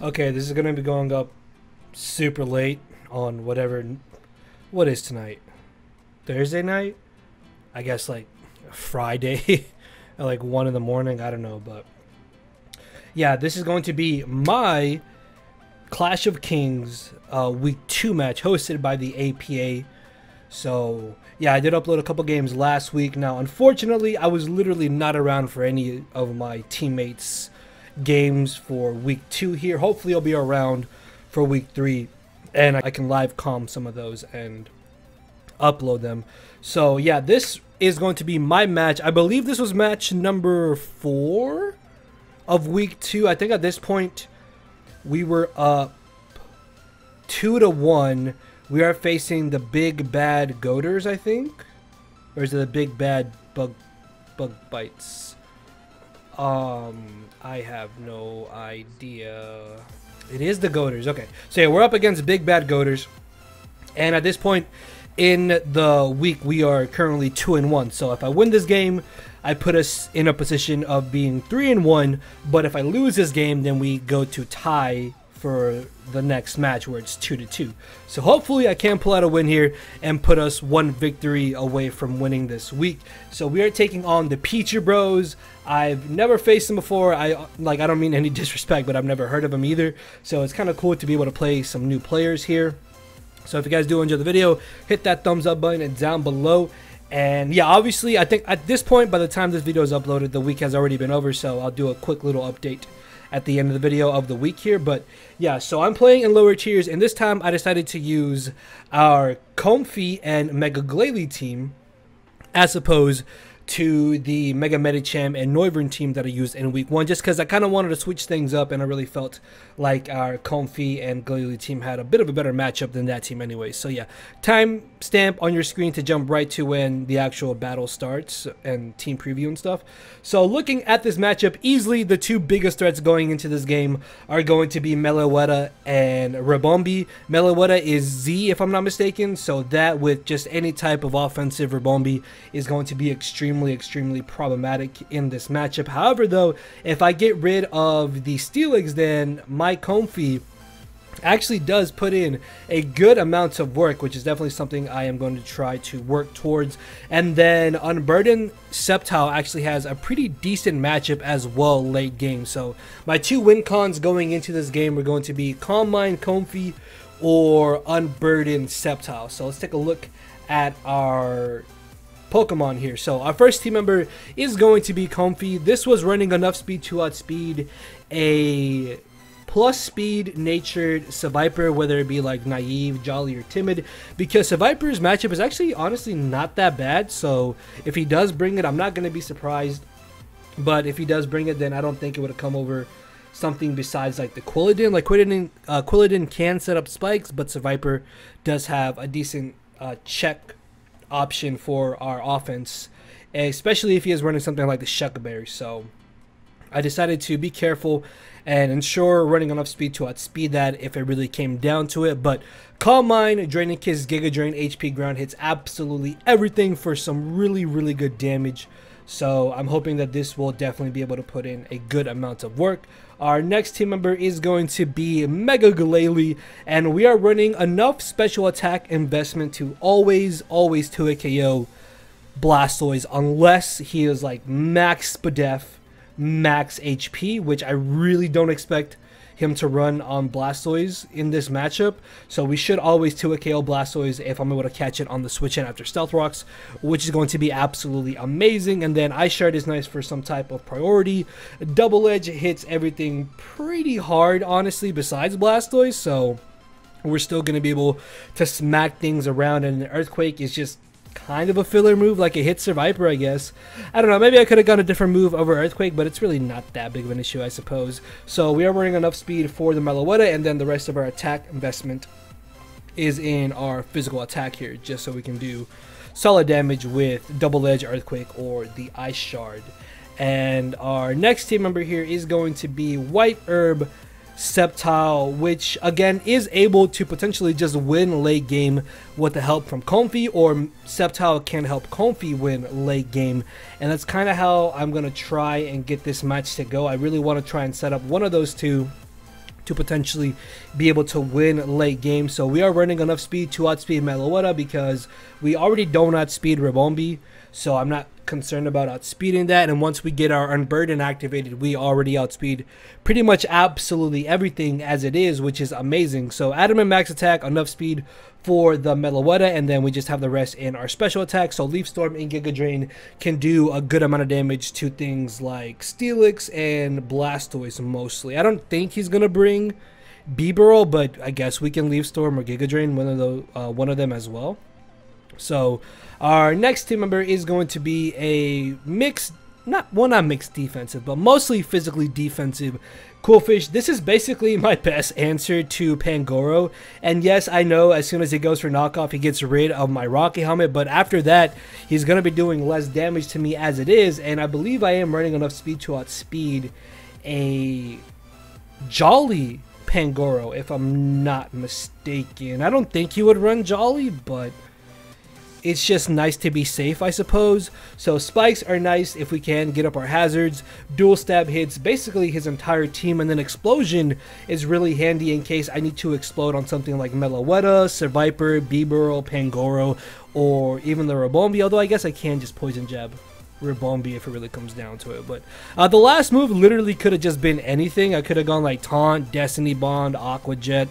Okay, this is going to be going up super late on whatever. What is tonight? Thursday night? I guess like Friday at like 1 in the morning. I don't know, but yeah, this is going to be my Clash of Kings Week 2 match hosted by the APA. So yeah, I did upload a couple games last week. Now, unfortunately, I was literally not around for any of my teammates' games for Week 2 here. Hopefully, I'll be around for Week 3, and I can live comm some of those and upload them. So yeah, this is going to be my match. I believe this was match number 4 of Week 2. I think at this point, we were up 2-1. We are facing the Big Bad Goaters, I think. Or is it the Big Bad Bug Bites? I have no idea. It is the Goaters. Okay. So, yeah, we're up against Big Bad Goaters. And at this point in the week, we are currently 2-1. So, if I win this game, I put us in a position of being 3-1. But if I lose this game, then we go to tie for the next match where it's 2-2. So hopefully I can pull out a win here and put us one victory away from winning this week. So we are taking on the ThePichuBros. I've never faced them before. I don't mean any disrespect, but I've never heard of them either. So it's kind of cool to be able to play some new players here. So if you guys do enjoy the video, hit that thumbs up button and down below. And yeah, obviously I think at this point, by the time this video is uploaded, the week has already been over. So I'll do a quick little update at the end of the video of the week here. But yeah, so I'm playing in lower tiers, and this time I decided to use our Comfey and Mega Glalie team as opposed to the Mega Medicham and Noivern team that I used in week 1, just because I kind of wanted to switch things up, and I really felt like our Comfey and Glalie team had a bit of a better matchup than that team anyway. So yeah, time stamp on your screen to jump right to when the actual battle starts and team preview and stuff. So looking at this matchup, easily the two biggest threats going into this game are going to be Meloetta and Ribombee. Meloetta is Z if I'm not mistaken, so that with just any type of offensive Ribombee is going to be extremely problematic in this matchup. However, though, if I get rid of the Steelix, then my Comfey actually does put in a good amount of work, which is definitely something I am going to try to work towards. And then Unburdened Sceptile actually has a pretty decent matchup as well late game. So my two win cons going into this game are going to be Calm Mind Comfey or Unburdened Sceptile. So let's take a look at our Pokemon here. So our first team member is going to be Comfey. This was running enough speed to outspeed a plus speed natured Seviper, whether it be like naive, jolly, or timid, because Seviper's matchup is actually honestly not that bad. So if he does bring it, I'm not going to be surprised, but if he does bring it, then I don't think it would have come over something besides like the Quilladin. Like Quilladin can set up spikes, but Seviper does have a decent check option for our offense, especially if he is running something like the Shuckaberry. So I decided to be careful and ensure running enough speed to outspeed that if it really came down to it. But Calm Mind, Draining Kiss, Giga Drain, HP Ground hits absolutely everything for some really good damage. So I'm hoping that this will definitely be able to put in a good amount of work. Our next team member is going to be Mega Glalie, and we are running enough special attack investment to always 2-hit KO Blastoise, unless he is like max Spadef, max HP, which I really don't expect him to run on Blastoise in this matchup. So we should always 2-hit KO Blastoise if I'm able to catch it on the switch in after Stealth Rocks, which is going to be absolutely amazing. And then Ice Shard is nice for some type of priority. Double Edge hits everything pretty hard, honestly, besides Blastoise. So we're still going to be able to smack things around. And Earthquake is just kind of a filler move. Like, it hits Seviper, I guess. I don't know, maybe I could have gone a different move over Earthquake, but it's really not that big of an issue, I suppose. So we are running enough speed for the Meloetta, and then the rest of our attack investment is in our physical attack here, just so we can do solid damage with Double Edge, Earthquake, or the Ice Shard. And our next team member here is going to be White Herb Sceptile, which again is able to potentially just win late game with the help from Comfey, or Sceptile can help Comfey win late game, and that's kind of how I'm gonna try and get this match to go. I really want to try and set up one of those two to potentially be able to win late game. So we are running enough speed to outspeed Meloetta because we already don't outspeed Ribombee. So I'm not concerned about outspeeding that, and once we get our Unburden activated, we already outspeed pretty much absolutely everything as it is, which is amazing. So Adamant Max Attack, enough speed for the Meloetta, and then we just have the rest in our special attack. So Leaf Storm and Giga Drain can do a good amount of damage to things like Steelix and Blastoise mostly. I don't think he's gonna bring Bibarel, but I guess we can Leaf Storm or Giga Drain one of them as well. So our next team member is going to be a mixed, not mixed defensive, but mostly physically defensive Qwilfish. This is basically my best answer to Pangoro. And yes, I know as soon as he goes for knockoff, he gets rid of my Rocky Helmet. But after that, he's going to be doing less damage to me as it is. And I believe I am running enough speed to outspeed a Jolly Pangoro, if I'm not mistaken. I don't think he would run Jolly, but it's just nice to be safe, I suppose. So spikes are nice if we can get up our hazards. Dual stab hits basically his entire team, and then explosion is really handy in case I need to explode on something like Meloetta, Seviper, Bibarel, Pangoro, or even the Ribombee, although I guess I can just poison jab Ribombee if it really comes down to it. But the last move literally could have just been anything. I could have gone like Taunt, Destiny Bond, Aqua Jet,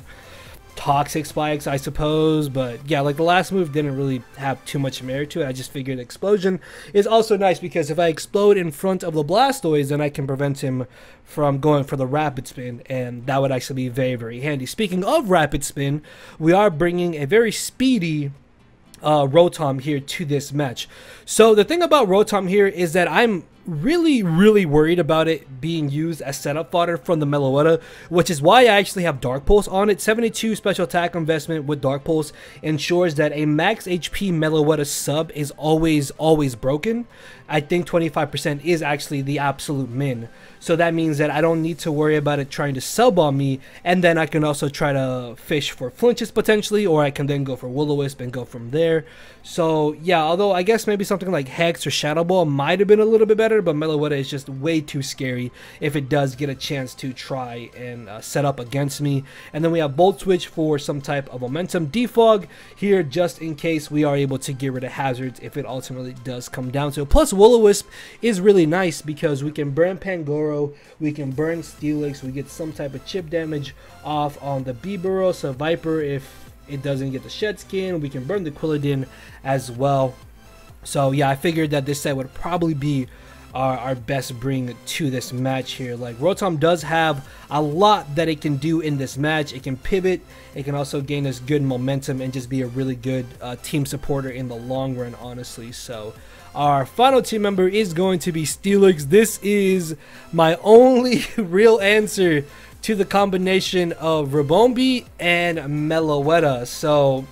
Toxic Spikes, I suppose. But yeah, like the last move didn't really have too much merit to it. I just figured explosion is also nice because if I explode in front of the Blastoise, then I can prevent him from going for the Rapid Spin, and that would actually be very, very handy. Speaking of Rapid Spin, we are bringing a very speedy Rotom here to this match. So the thing about Rotom here is that I'm really worried about it being used as setup fodder from the Meloetta, which is why I actually have Dark Pulse on it. 72 special attack investment with Dark Pulse ensures that a max HP Meloetta sub is always broken. I think 25% is actually the absolute min, so that means that I don't need to worry about it trying to sub on me, and then I can also try to fish for flinches potentially, or I can then go for Will-O-Wisp and go from there. So yeah, although I guess maybe something like Hex or Shadow Ball might have been a little bit better, but Meloetta is just way too scary if it does get a chance to try and set up against me. And then we have Bolt Switch for some type of momentum. Defog here just in case we are able to get rid of hazards if it ultimately does come down to it. Plus Will-O-Wisp is really nice because we can burn Pangoro, we can burn Steelix, we get some type of chip damage off on the Bibarel, so Viper if it doesn't get the Shed Skin, we can burn the Quilladin as well. So yeah, I figured that this set would probably be our best bring to this match here. Like Rotom does have a lot that it can do in this match. It can pivot, it can also gain us good momentum and just be a really good team supporter in the long run, honestly. So our final team member is going to be Steelix. This is my only real answer to the combination of Ribombee and Meloetta. So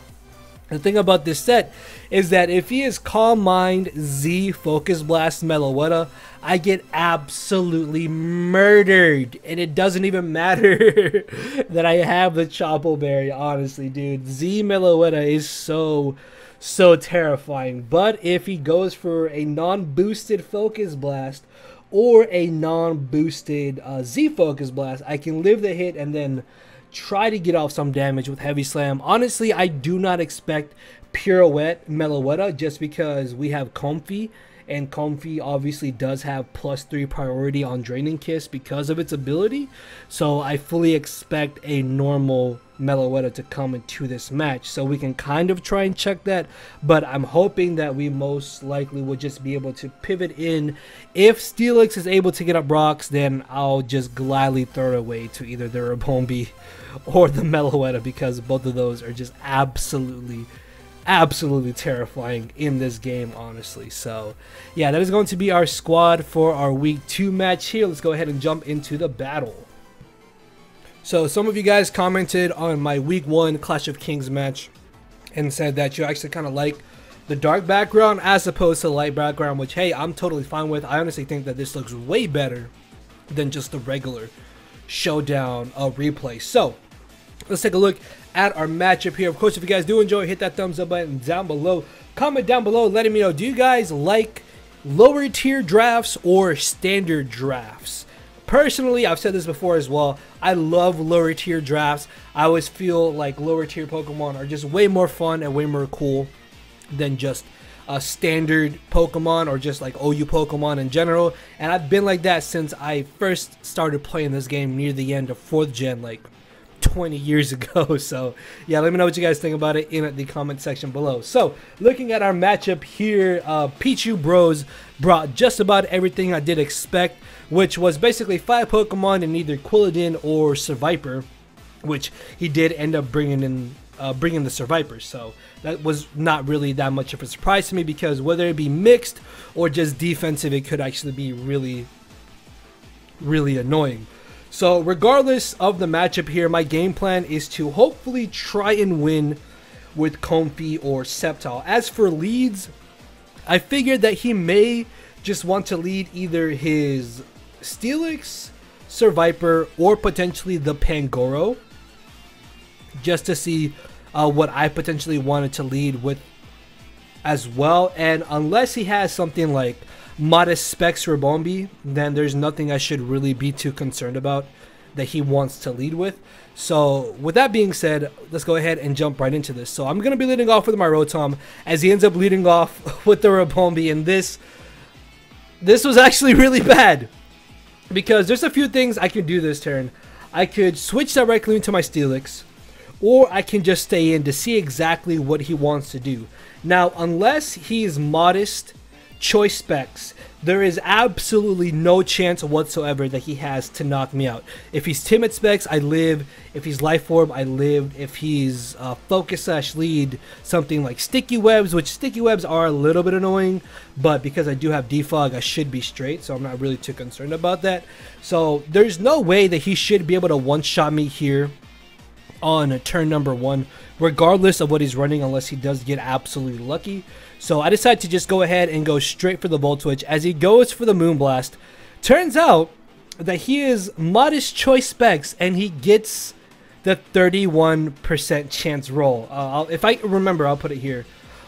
the thing about this set is that if he is Calm Mind, Z, Focus Blast, Meloetta, I get absolutely murdered. And it doesn't even matter that I have the Chopleberry, honestly, dude. Z Meloetta is so terrifying. But if he goes for a non-boosted Focus Blast or a non-boosted Z Focus Blast, I can live the hit and then try to get off some damage with Heavy Slam. Honestly, I do not expect Pirouette Meloetta just because we have Comfey, and Comfey obviously does have +3 priority on Draining Kiss because of its ability. So I fully expect a normal Meloetta to come into this match. So we can kind of try and check that, but I'm hoping that we most likely will just be able to pivot in. If Steelix is able to get up rocks, then I'll just gladly throw it away to either the Ribombee or the Meloetta because both of those are just absolutely terrifying in this game, honestly. So yeah, that is going to be our squad for our week 2 match here. Let's go ahead and jump into the battle. So some of you guys commented on my week 1 Clash of Kings match and said that you actually kind of like the dark background as opposed to the light background, which hey, I'm totally fine with. I honestly think that this looks way better than just the regular showdown replay. So let's take a look at our matchup here. Of course, if you guys do enjoy, hit that thumbs up button down below. Comment down below letting me know, do you guys like lower tier drafts or standard drafts? Personally, I've said this before as well, I love lower tier drafts. I always feel like lower tier Pokemon are just way more fun and way more cool than just a standard Pokemon or just like OU Pokemon in general. And I've been like that since I first started playing this game near the end of 4th gen, like 20 years ago. So yeah, let me know what you guys think about it in the comment section below. So looking at our matchup here, ThePichuBros brought just about everything I did expect, which was basically 5 Pokemon in either Quilladin or Seviper, which he did end up bringing in the Seviper. So that was not really that much of a surprise to me, because whether it be mixed or just defensive, it could actually be really annoying. So regardless of the matchup here, my game plan is to hopefully try and win with Comfey or Sceptile. As for leads, I figured that he may just want to lead either his Steelix, Seviper, or potentially the Pangoro, just to see what I potentially wanted to lead with as well. And unless he has something like modest specs Ribombee, then there's nothing I should really be too concerned about that he wants to lead with. So with that being said, let's go ahead and jump right into this. So I'm going to be leading off with my Rotom, as he ends up leading off with the Ribombee. And this was actually really bad, because there's a few things I could do this turn. I could switch directly into my Steelix, or I can just stay in to see exactly what he wants to do. Now, unless he is modest choice specs, there is absolutely no chance whatsoever that he has to knock me out. If he's timid specs, I live. If he's life orb, I live. If he's focus slash lead, something like sticky webs, which sticky webs are a little bit annoying, but because I do have defog, I should be straight, so I'm not really too concerned about that. So there's no way that he should be able to one-shot me here on turn number 1, regardless of what he's running, unless he does get absolutely lucky. So I decided to just go ahead and go straight for the Volt Switch as he goes for the Moonblast. Turns out that he is modest choice specs, and he gets the 31% chance roll. If I remember, I'll put it here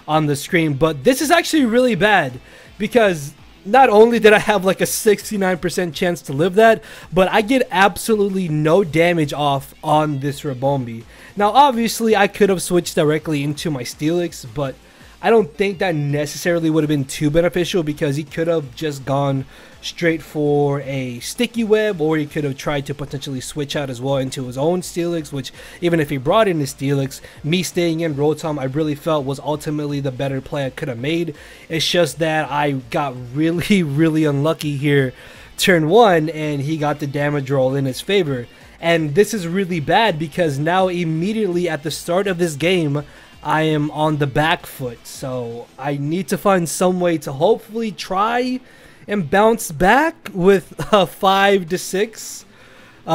on the screen. But this is actually really bad, because not only did I have like a 69% chance to live that, but I get absolutely no damage off on this Ribombee. Now, obviously, I could have switched directly into my Steelix, but I don't think that necessarily would have been too beneficial, because he could have just gone straight for a sticky web, or he could have tried to potentially switch out as well into his own Steelix, which even if he brought in his Steelix, me staying in Rotom, I really felt was ultimately the better play I could have made. It's just that I got really unlucky here turn 1, and he got the damage roll in his favor. And this is really bad, because now immediately at the start of this game, I am on the back foot, so I need to find some way to hopefully try and bounce back with 5 to 6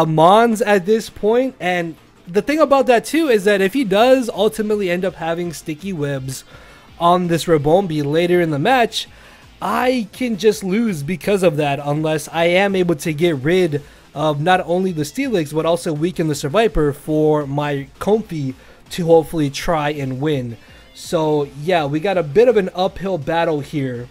Mons at this point. And the thing about that too is that if he does ultimately end up having sticky webs on this Ribombee later in the match, I can just lose because of that, unless I am able to get rid of not only the Steelix but also weaken the Seviper for my Comfey to hopefully try and win. So yeah, we got a bit of an uphill battle here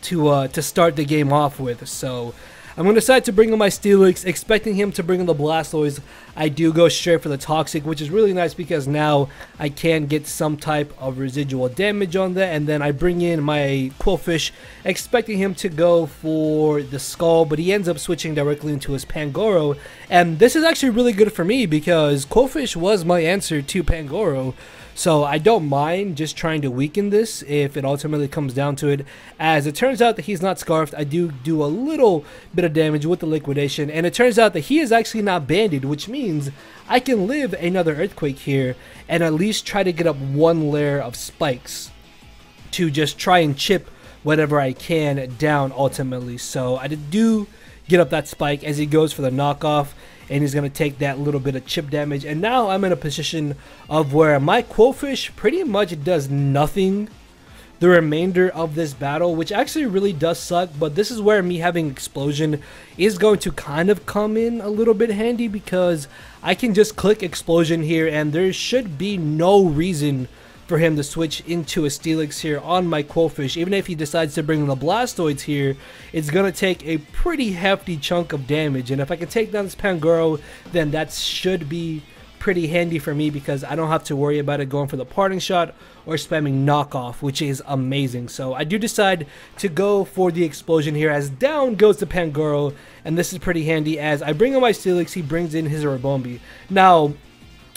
to start the game off with. So I'm gonna decide to bring in my Steelix, expecting him to bring in the Blastoise. I do go straight for the Toxic, which is really nice, because now I can get some type of residual damage on that. And then I bring in my Qwilfish, expecting him to go for the Skull, but he ends up switching directly into his Pangoro. And this is actually really good for me, because Qwilfish was my answer to Pangoro. So I don't mind just trying to weaken this if it ultimately comes down to it. As it turns out that he's not scarfed, I do a little bit of damage with the liquidation. And it turns out that he is actually not banded, which means I can live another Earthquake here and at least try to get up one layer of spikes to just try and chip whatever I can down ultimately. So I do get up that spike as he goes for the knockoff, and he's going to take that little bit of chip damage. And now I'm in a position of where my Qwilfish pretty much does nothing the remainder of this battle, which actually really does suck. But this is where me having Explosion is going to kind of come in a little bit handy, because I can just click Explosion here, and there should be no reason for him to switch into a Steelix here on my Qwilfish. Even if he decides to bring the Blastoise here, it's going to take a pretty hefty chunk of damage. And if I can take down this Pangoro, then that should be pretty handy for me, because I don't have to worry about it going for the parting shot or spamming knockoff, which is amazing. So I do decide to go for the explosion here, as down goes the Pangoro, and this is pretty handy as I bring in my Steelix, he brings in his Ribombee. Now,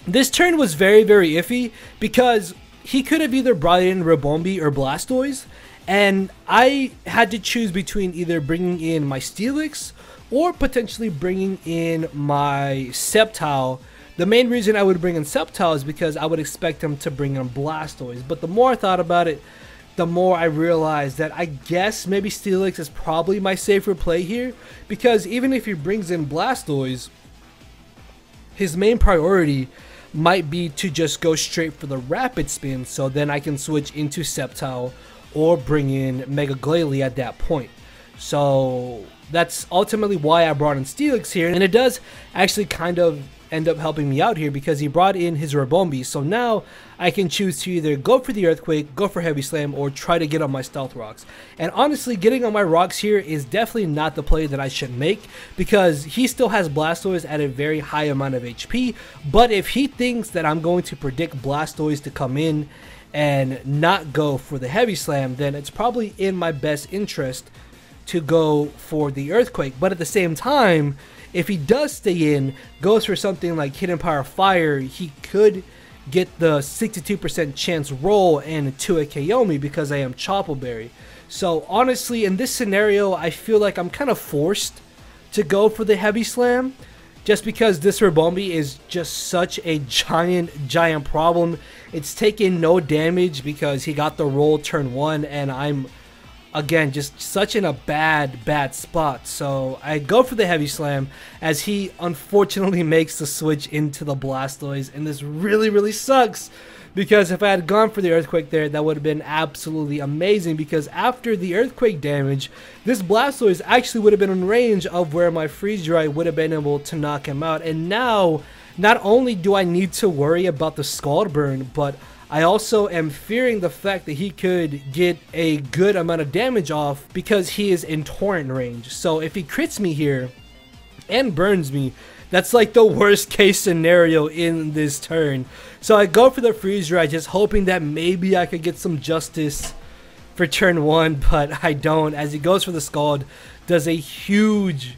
this turn was very, very iffy, because he could have either brought in Ribombee or Blastoise, and I had to choose between either bringing in my Steelix or potentially bringing in my Sceptile. The main reason I would bring in Sceptile is because I would expect him to bring in Blastoise. But the more I thought about it, the more I realized that I guess maybe Steelix is probably my safer play here. Because even if he brings in Blastoise, his main priority might be to just go straight for the Rapid Spin. So then I can switch into Sceptile or bring in Mega Glalie at that point. So that's ultimately why I brought in Steelix here. And it does actually kind of end up helping me out here, because he brought in his Ribombee, so now I can choose to either go for the Earthquake, go for Heavy Slam, or try to get on my Stealth Rocks. And honestly, getting on my Rocks here is definitely not the play that I should make, because he still has Blastoise at a very high amount of HP, but if he thinks that I'm going to predict Blastoise to come in and not go for the Heavy Slam, then it's probably in my best interest to go for the Earthquake. But at the same time, if he does stay in, goes for something like Hidden Power Fire, he could get the 62% chance roll and 2A KO me because I am Chopleberry. So honestly, in this scenario, I feel like I'm kind of forced to go for the Heavy Slam, just because this Ribombee is just such a giant problem. It's taking no damage because he got the roll turn one, and I'm, again, just such in a bad spot. So I go for the Heavy Slam as he unfortunately makes the switch into the Blastoise, and this really sucks, because if I had gone for the Earthquake there, that would have been absolutely amazing, because after the Earthquake damage, this Blastoise actually would have been in range of where my Freeze-Dry would have been able to knock him out. And now not only do I need to worry about the Scald Burn, but I also am fearing the fact that he could get a good amount of damage off because he is in torrent range. So if he crits me here and burns me, that's like the worst case scenario in this turn. So I go for the Freeze-Dry, just hoping that maybe I could get some justice for turn one, but I don't, as he goes for the Scald, does a huge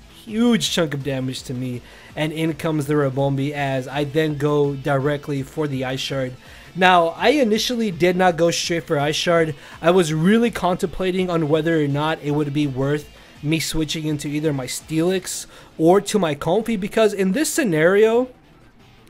chunk of damage to me, and in comes the Ribombee as I then go directly for the Ice Shard. Now, I initially did not go straight for Ice Shard. I was really contemplating on whether or not it would be worth me switching into either my Steelix or to my Comfey, because in this scenario,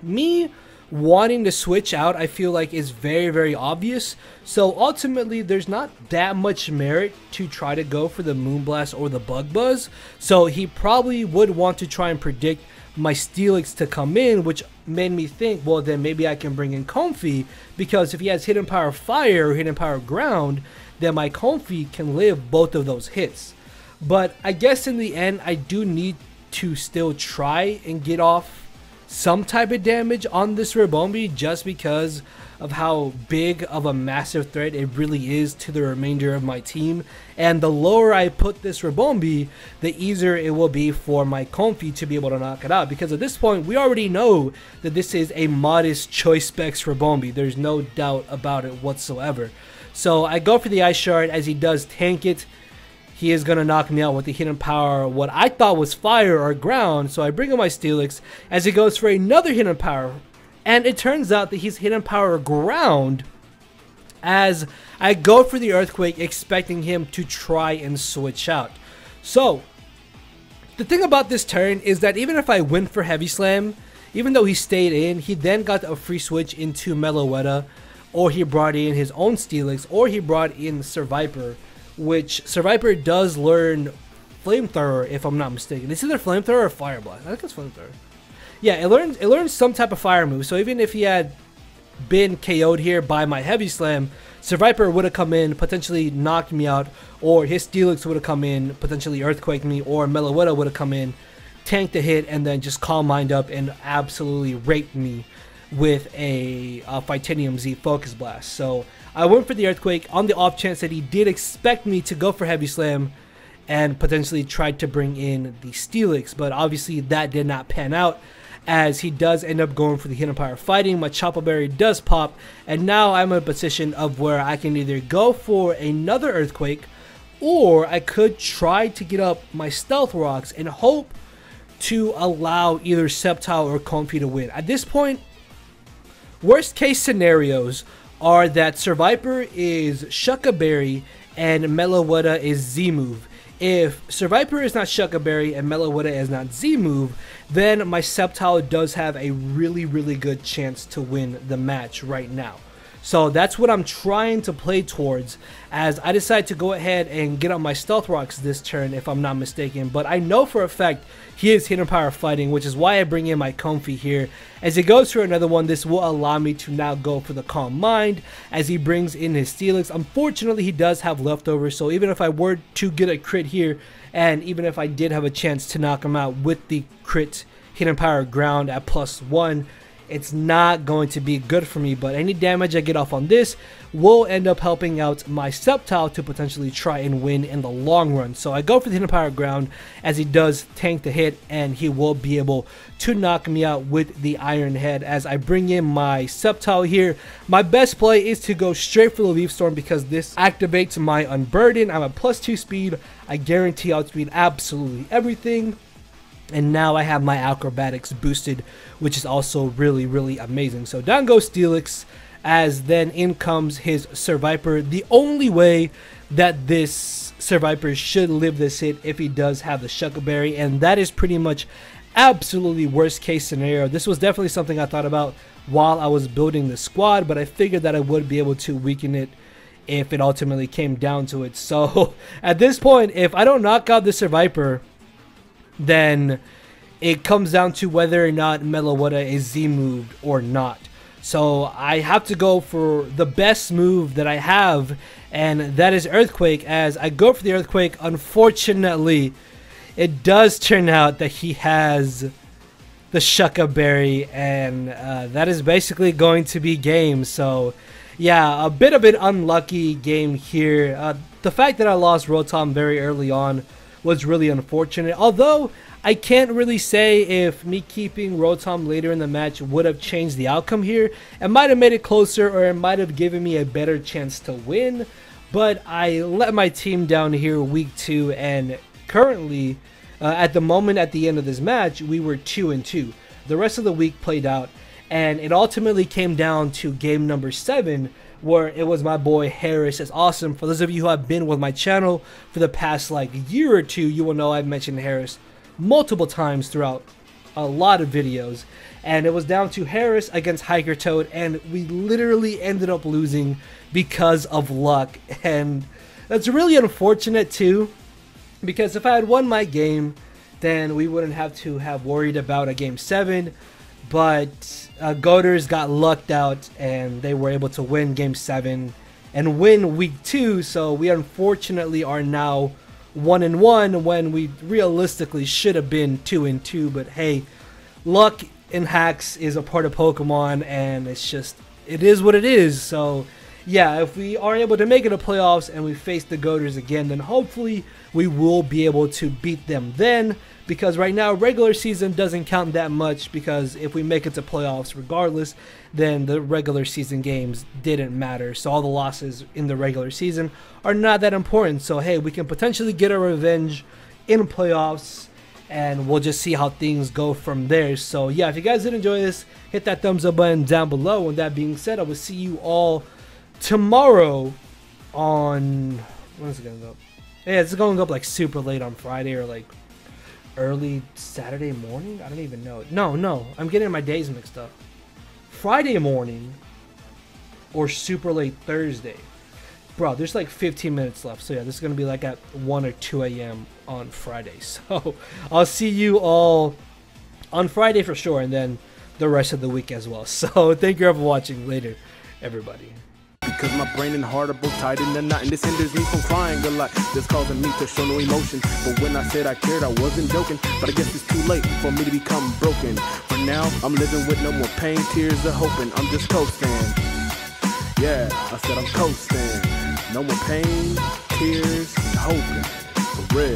me wanting to switch out, I feel like, is very obvious. So ultimately, there's not that much merit to try to go for the Moonblast or the Bug Buzz. So he probably would want to try and predict my Steelix to come in, which made me think, well, then maybe I can bring in Comfey, because if he has Hidden Power Fire or Hidden Power Ground, then my Comfey can live both of those hits. But I guess in the end, I do need to still try and get off some type of damage on this Ribombee, just because of how big of a massive threat it really is to the remainder of my team. And the lower I put this Ribombee, the easier it will be for my Comfey to be able to knock it out, because at this point we already know that this is a modest choice specs Ribombee. There's no doubt about it whatsoever. So I go for the Ice Shard as he does tank it. He is going to knock me out with the Hidden Power, what I thought was Fire or Ground, so I bring in my Steelix as he goes for another Hidden Power, and it turns out that he's Hidden Power Ground as I go for the Earthquake, expecting him to try and switch out. So the thing about this turn is that even if I went for Heavy Slam, even though he stayed in, he then got a free switch into Meloetta, or he brought in his own Steelix, or he brought in Seviper, which Seviper does learn Flamethrower, if I'm not mistaken. It's either Flamethrower or Fire Blast. I think it's Flamethrower. Yeah, it learns some type of fire move. So even if he had been KO'd here by my Heavy Slam, Seviper would have come in, potentially knocked me out, or his Steelix would have come in, potentially Earthquaked me, or Meloetta would have come in, tanked the hit, and then just Calm Mind up and absolutely raped me with a Fytanium Z Focus Blast. So I went for the Earthquake on the off chance that he did expect me to go for Heavy Slam and potentially tried to bring in the Steelix, but obviously that did not pan out, as he does end up going for the Hidden Power Fighting. My Chopleberry does pop, and now I'm in a position of where I can either go for another Earthquake, or I could try to get up my Stealth Rocks and hope to allow either Sceptile or Comfey to win. At this point, worst case scenarios are that Seviper is Shuckaberry and Meloetta is Z-Move. If Seviper is not Shuckaberry and Meloetta is not Z-Move, then my Sceptile does have a really, really good chance to win the match right now. So that's what I'm trying to play towards, as I decide to go ahead and get on my Stealth Rocks this turn, if I'm not mistaken. But I know for a fact he is Hidden Power Fighting, which is why I bring in my Comfey here. As he goes for another one, this will allow me to now go for the Calm Mind as he brings in his Steelix. Unfortunately, he does have Leftovers, so even if I were to get a crit here, and even if I did have a chance to knock him out with the crit Hidden Power Ground at +1, it's not going to be good for me. But any damage I get off on this will end up helping out my Sceptile to potentially try and win in the long run. So I go for the Hidden Power Ground as he does tank the hit, and he will be able to knock me out with the Iron Head as I bring in my Sceptile here. My best play is to go straight for the Leaf Storm because this activates my Unburden. I'm at +2 speed. I guarantee outspeed absolutely everything. And now I have my Acrobatics boosted, which is also really, really amazing. So down goes Steelix, as then in comes his Seviper. The only way that this Seviper should live this hit if he does have the Shuckaberry, and that is pretty much absolutely worst case scenario. This was definitely something I thought about while I was building the squad, but I figured that I would be able to weaken it if it ultimately came down to it. So at this point, if I don't knock out the Seviper, then it comes down to whether or not Meloetta is Z-moved or not. So I have to go for the best move that I have, and that is Earthquake. As I go for the Earthquake, unfortunately, it does turn out that he has the Shuckaberry, and that is basically going to be game. So yeah, a bit of an unlucky game here. The fact that I lost Rotom very early on was really unfortunate, although I can't really say if me keeping Rotom later in the match would have changed the outcome here. It might have made it closer, or it might have given me a better chance to win, but I let my team down here week 2, and currently at the moment at the end of this match we were 2-2. The rest of the week played out, and it ultimately came down to game number 7, where it was my boy Harris is Awesome. For those of you who have been with my channel for the past like year or two, you will know I've mentioned Harris multiple times throughout a lot of videos. And it was down to Harris against Hiker Toad, and we literally ended up losing because of luck. And that's really unfortunate too, because if I had won my game, then we wouldn't have to have worried about a game 7. But Goaters got lucked out, and they were able to win game 7 and win week 2. So we unfortunately are now 1-1 when we realistically should have been 2-2. But hey, luck and hacks is a part of Pokemon, and it's just, it is what it is. So yeah, if we are able to make it to playoffs and we face the Goaters again, then hopefully we will be able to beat them then, because right now regular season doesn't count that much, because if we make it to playoffs regardless, then the regular season games didn't matter. So all the losses in the regular season are not that important. So hey, we can potentially get a revenge in playoffs, and we'll just see how things go from there. So yeah, if you guys did enjoy this, hit that thumbs up button down below. With that being said, I will see you all tomorrow on, when is it gonna go up? Yeah, it's going up like super late on Friday, or like early Saturday morning. I don't even know. No, I'm getting my days mixed up. Friday morning or super late Thursday, bro. There's like 15 minutes left, so yeah, this is gonna be like at 1 or 2 a.m. on Friday. So I'll see you all on Friday for sure, and then the rest of the week as well. So thank you all for watching. Later, everybody. cause my brain and heart are both tied in a knot, and this hinders me from crying a lot. This causing me to show no emotion, but when I said I cared, I wasn't joking. But I guess it's too late for me to become broken. For now, I'm living with no more pain, tears, or hoping. I'm just coasting. Yeah, I said I'm coasting. No more pain, tears, and hoping. For real.